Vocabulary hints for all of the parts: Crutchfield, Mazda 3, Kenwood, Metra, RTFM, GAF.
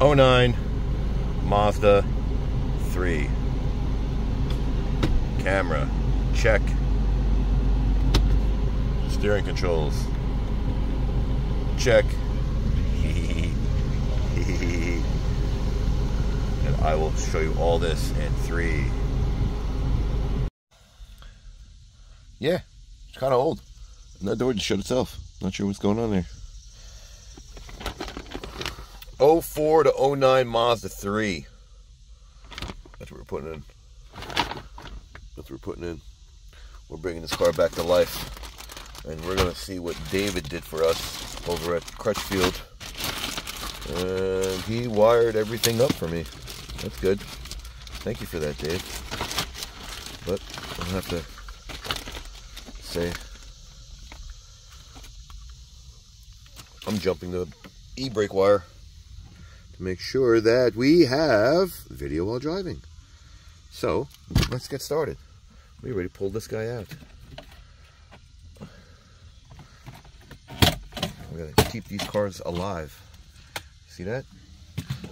09 Mazda 3. Camera, check. Steering controls, check. And I will show you all this in 3. Yeah, it's kind of old. And that door just shut itself. Not sure what's going on there. 04 to 09 Mazda 3. That's what we're putting in. We're bringing this car back to life. And we're going to see what David did for us over at Crutchfield. And he wired everything up for me. That's good. Thank you for that, Dave. But I'll have to say, I'm jumping the e-brake wire to make sure that we have video while driving. So, let's get started. We already pulled this guy out. We gotta keep these cars alive. See that?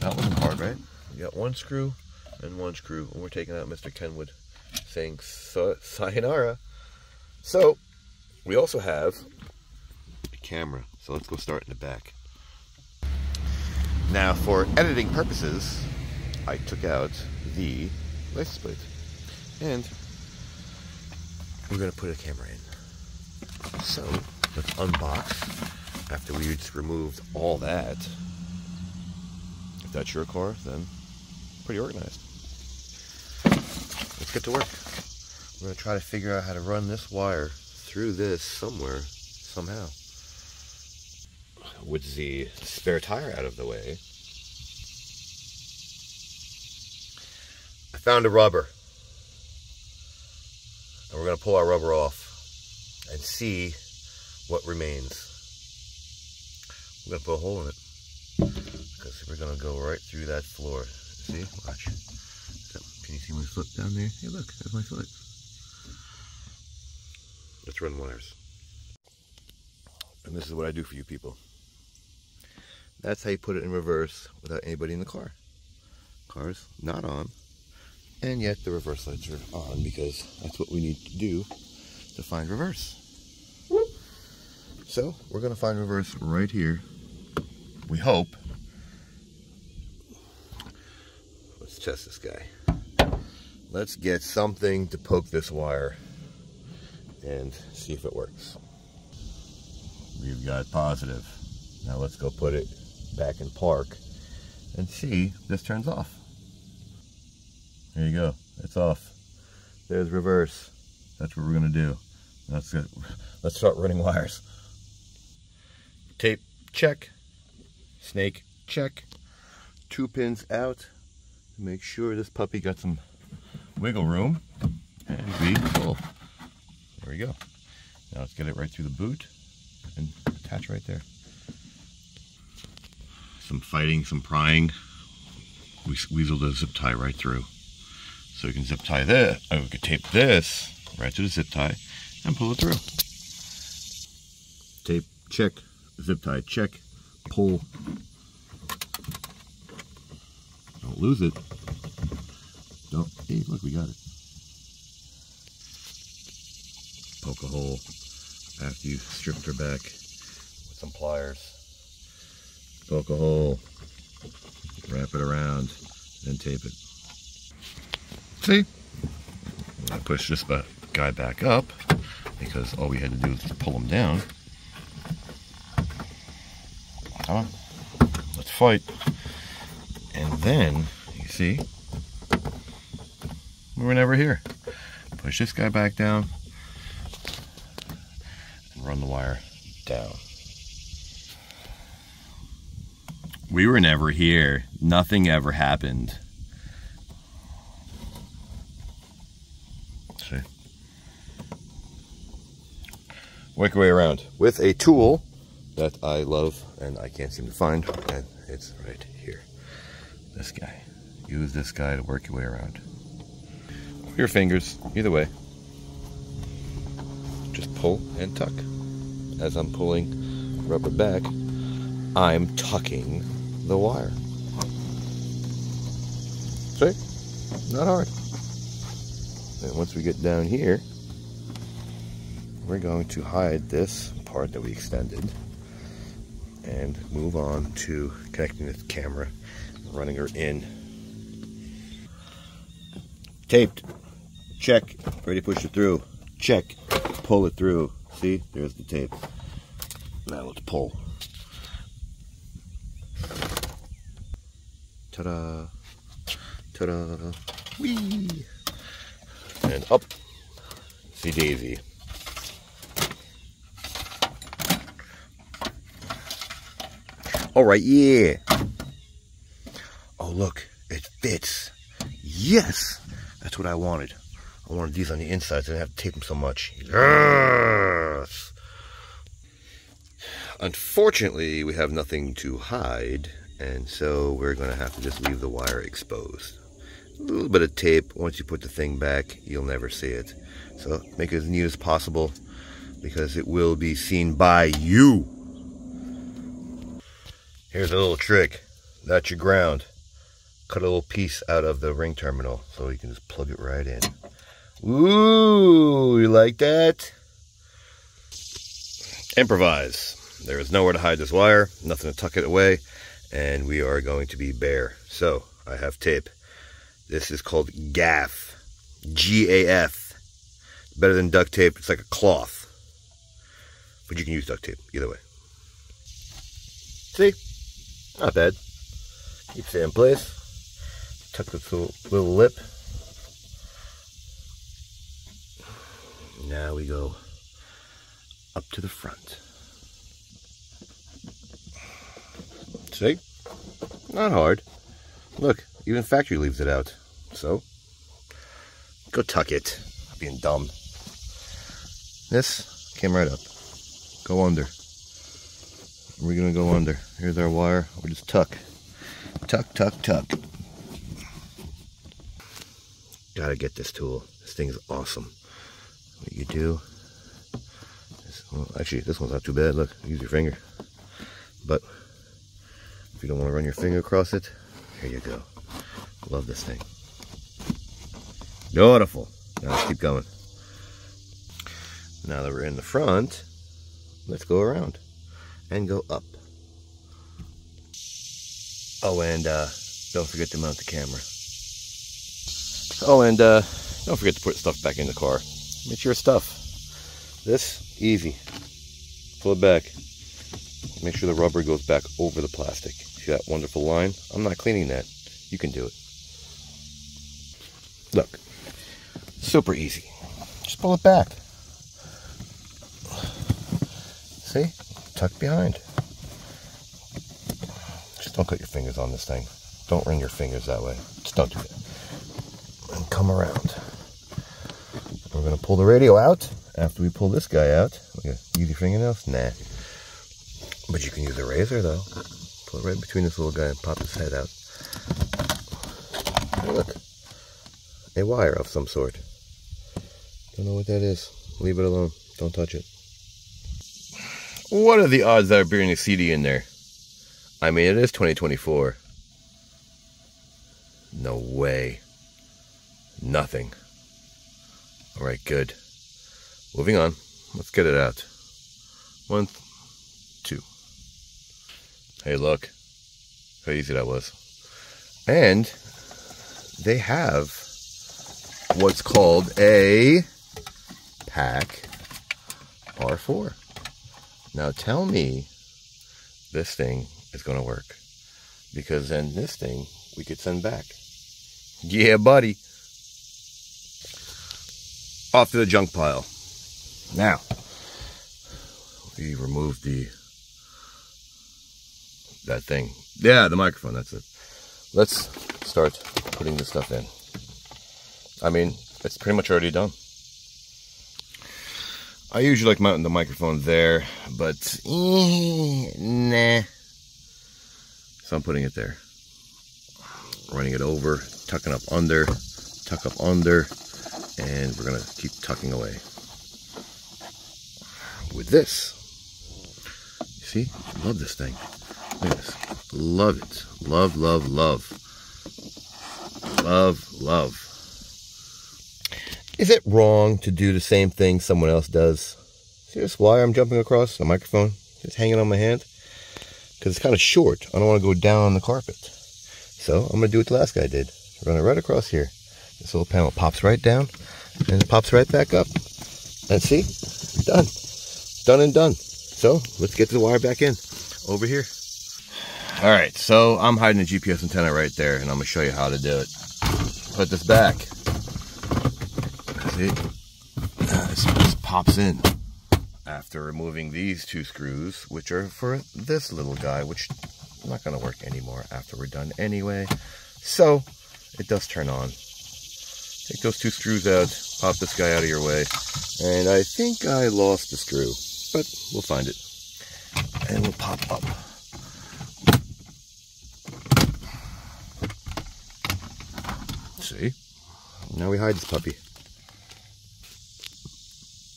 That wasn't hard, right? We got one screw and one screw, and we're taking out Mr. Kenwood, saying sayonara. So, we also have a camera. So let's go start in the back. Now, for editing purposes, I took out the license plate, and we're gonna put a camera in. So let's unbox after we just removed all that. If that's your car, then pretty organized. Let's get to work. We're gonna try to figure out how to run this wire through this somewhere, somehow. With the spare tire out of the way, I found a rubber. And we're gonna pull our rubber off and see what remains. We're gonna put a hole in it because we're gonna go right through that floor. See, watch. Can you see my foot down there? Hey, look, that's my foot. Let's run wires. And this is what I do for you people. That's how you put it in reverse without anybody in the car. Car's not on, and yet the reverse lights are on because that's what we need to do to find reverse. So we're gonna find reverse right here. We hope. Let's test this guy. Let's get something to poke this wire and see if it works. We've got positive. Now let's go put it back in park and see if this turns off. There you go, it's off. There's reverse. That's what we're gonna do. That's good. Let's start running wires. Tape, check. Snake, check. 2 pins out. Make sure this puppy got some wiggle room. And we pull. There we go. Now let's get it right through the boot and attach right there. Some fighting, some prying. We weaseled a zip tie right through. So we can zip tie this, or we could tape this right to the zip tie and pull it through. Tape, check. Zip tie, check. Pull. Don't lose it. Don't, hey, look, we got it. Poke a hole. After you've stripped her back with some pliers. Poke a hole, wrap it around, and tape it. See? I pushed this guy back up because all we had to do was pull him down. Come on, let's fight. And then, you see, we were never here. Push this guy back down. Run the wire down. We were never here. Nothing ever happened. See? Work your way around with a tool that I love and I can't seem to find, and it's right here. This guy. Use this guy to work your way around. Or your fingers, either way. Just pull and tuck. As I'm pulling rubber back, I'm tucking the wire. See? Not hard. And once we get down here, we're going to hide this part that we extended and move on to connecting the camera, running her in. Taped. Check. Ready to push it through. Check. Pull it through. See? There's the tape. Now let's pull. Ta-da. Ta-da. Whee! And up. See Daisy. Alright, yeah. Oh, look. It fits. Yes! That's what I wanted. I wanted these on the inside so I didn't have to tape them so much. Yes! Unfortunately, we have nothing to hide, and so we're going to have to just leave the wire exposed. A little bit of tape. Once you put the thing back, you'll never see it. So make it as neat as possible, because it will be seen by you. Here's a little trick. That's your ground. Cut a little piece out of the ring terminal so you can just plug it right in. Ooh, you like that? Improvise. There is nowhere to hide this wire, nothing to tuck it away, and we are going to be bare. So, I have tape. This is called GAF. G-A-F. Better than duct tape, it's like a cloth. But you can use duct tape, either way. See? Not bad. Keeps it in place. Tuck this little lip. Now we go up to the front. See? Not hard. Look, even factory leaves it out. So, go tuck it. I'm being dumb. This came right up. Go under. We're gonna go under. Here's our wire. We'll just tuck. Tuck, tuck, tuck. Gotta get this tool. This thing is awesome. What you do is, well, actually, this one's not too bad. Look, use your finger. But if you don't want to run your finger across it, here you go. Love this thing. Beautiful. Now let's keep going. Now that we're in the front, let's go around and go up. Oh, and don't forget to mount the camera. Oh, and don't forget to put stuff back in the car. It's your stuff. This, easy. Pull it back. Make sure the rubber goes back over the plastic. See that wonderful line? I'm not cleaning that. You can do it. Look. Super easy. Just pull it back. See? Tucked behind. Just don't cut your fingers on this thing. Don't wring your fingers that way. Just don't do that. And come around. We're going to pull the radio out. After we pull this guy out. Okay. Use your fingernails? Nah. But you can use a razor, though. Pull it right between this little guy and pop his head out. Oh, look. A wire of some sort. Don't know what that is. Leave it alone. Don't touch it. What are the odds that I'd bring a CD in there? I mean, it is 2024. No way. Nothing. Alright, good. Moving on. Let's get it out. One, two. Hey, look. How easy that was. And they have what's called a pack R4. Now tell me this thing is going to work. Because then this thing we could send back. Yeah, buddy. Off to the junk pile. Now, we removed that thing. Yeah, the microphone, that's it. Let's start putting this stuff in. I mean, it's pretty much already done. I usually like mounting the microphone there, but nah. So I'm putting it there. Running it over, tucking up under, tuck up under, and we're gonna keep tucking away. With this, you see, love this thing. Look at this. Love it. Love, love, love. love. Is it wrong to do the same thing someone else does? See this wire I'm jumping across the microphone? It's hanging on my hand because it's kind of short. I don't want to go down on the carpet. So I'm going to do what the last guy did. Run it right across here. This little panel pops right down and it pops right back up. And see? Done. Done and done. So let's get the wire back in over here. All right, so I'm hiding the GPS antenna right there and I'm going to show you how to do it. Put this back. See? This just pops in. After removing these two screws, which are for this little guy, which I'm not going to work anymore after we're done anyway. So it does turn on. Take those two screws out, pop this guy out of your way. And I think I lost the screw, but we'll find it. And we'll pop up. See? Now we hide this puppy.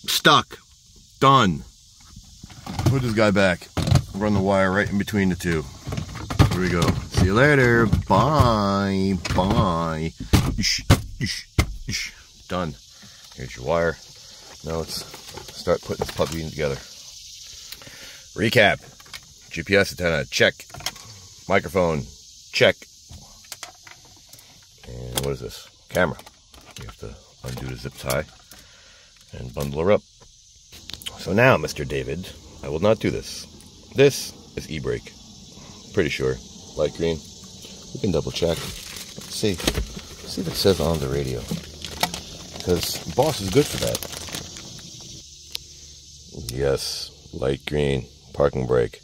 Stuck. Done. Put this guy back. Run the wire right in between the two. Here we go. See you later. Bye. Bye. Ish, ish, ish. Done. Here's your wire. Now let's start putting this puppy together. Recap. GPS antenna. Check. Microphone. Check. And what is this? Camera. You have to undo the zip tie and bundle her up. So now, Mr. David, I will not do this. This is e-brake. Pretty sure. Light green. We can double check. Let's see. Let's see if it says on the radio. Because Boss is good for that. Yes. Light green. Parking brake.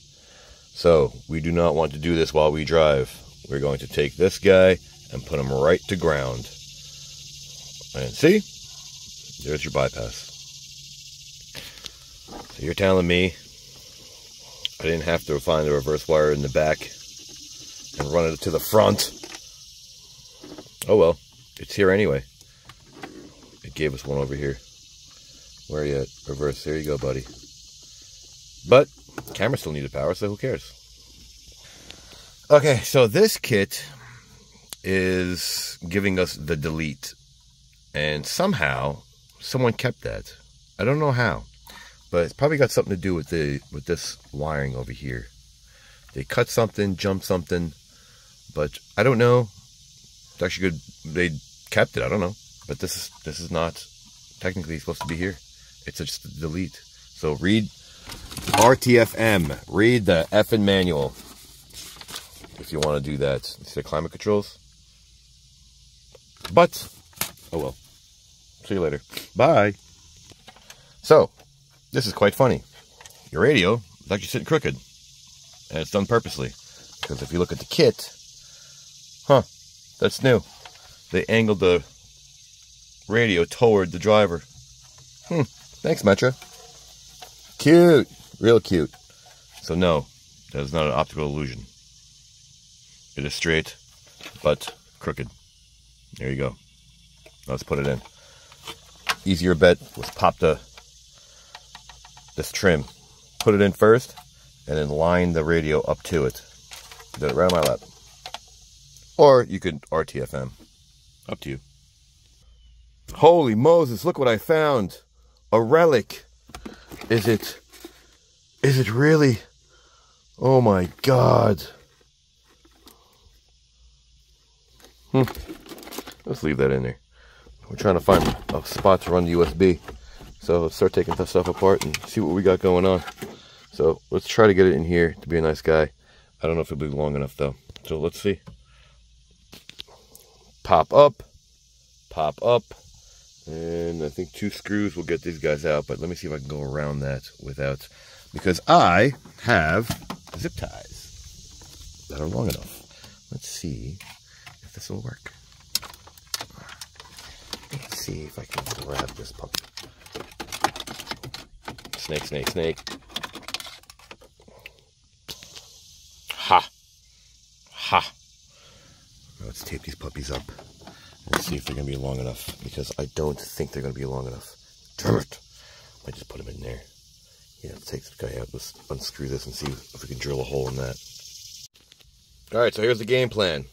So, we do not want to do this while we drive. We're going to take this guy and put him right to ground. And see? There's your bypass. So you're telling me I didn't have to find the reverse wire in the back and run it to the front? Oh well, it's here anyway. It gave us one over here. Where are you at? Reverse. There you go, buddy. But the camera still needed power, so who cares? Okay, so this kit is giving us the delete. And somehow, someone kept that. I don't know how. But it's probably got something to do with this wiring over here. They cut something, jumped something, but I don't know. It's actually good they kept it. I don't know, but this is not technically supposed to be here. It's just a delete. So read RTFM. Read the effing manual if you want to do that. See the climate controls. But oh well. See you later. Bye. So. This is quite funny. Your radio is actually sitting crooked. And it's done purposely. Because if you look at the kit, that's new. They angled the radio toward the driver. Thanks, Metra. Cute. Real cute. So no, that is not an optical illusion. It is straight, but crooked. There you go. Now let's put it in. Easier bet was pop this trim, put it in first, and then line the radio up to it. Do it right on my lap. Or you could RTFM. Up to you. Holy Moses, look what I found. A relic. Is it really? Oh my God. Let's leave that in there. We're trying to find a spot to run the USB. So let's start taking this stuff apart and see what we got going on. So let's try to get it in here to be a nice guy. I don't know if it'll be long enough though. So let's see. Pop up. Pop up. And I think two screws will get these guys out. But let me see if I can go around that without. Because I have zip ties that are long enough. Let's see if this will work. Let's see if I can grab this puppy. Snake, snake, snake. Ha. Ha. Now let's tape these puppies up. Let's see if they're going to be long enough. Because I don't think they're going to be long enough. Damn it. I just put them in there. Yeah, let's take this guy out. Let's unscrew this and see if we can drill a hole in that. Alright, so here's the game plan.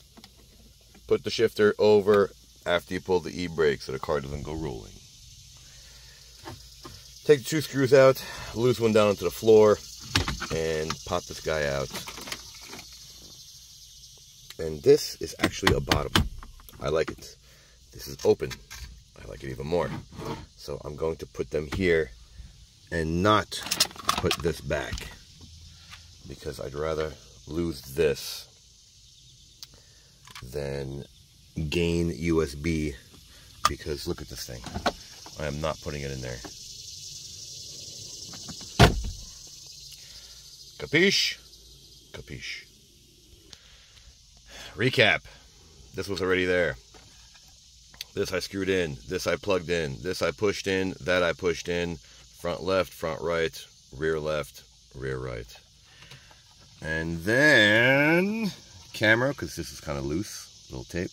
put the shifter over after you pull the e-brake so the car doesn't go rolling. Take the two screws out, loose one down onto the floor, and pop this guy out. And this is actually a bottom. I like it. This is open. I like it even more. So I'm going to put them here and not put this back, because I'd rather lose this than gain USB, because look at this thing. I am not putting it in there. Capiche? Capiche. Recap. This was already there. This I screwed in. This I plugged in. This I pushed in. That I pushed in. Front left, front right, rear left, rear right. And then camera, because this is kind of loose, little tape.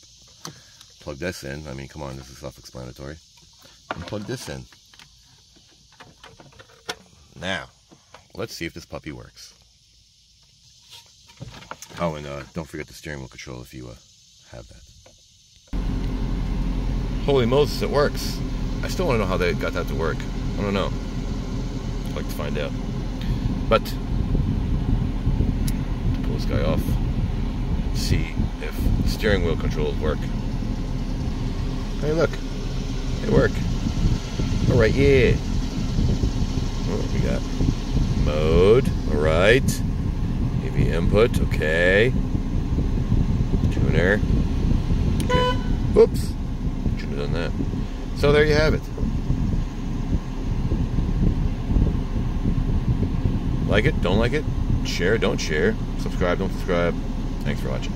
Plug this in. I mean, come on, this is self-explanatory. And plug this in. Now, let's see if this puppy works. Oh, and don't forget the steering wheel control if you have that. Holy Moses, it works. I still want to know how they got that to work. I don't know. I'd like to find out. But pull this guy off. See if the steering wheel controls work. Hey, look. They work. All right, yeah. What do we got? Mode. All right. AV input. Okay. Tuner. Okay. Oops. Should have done that. So there you have it. Like it? Don't like it? Share? Don't share? Subscribe? Don't subscribe? Thanks for watching.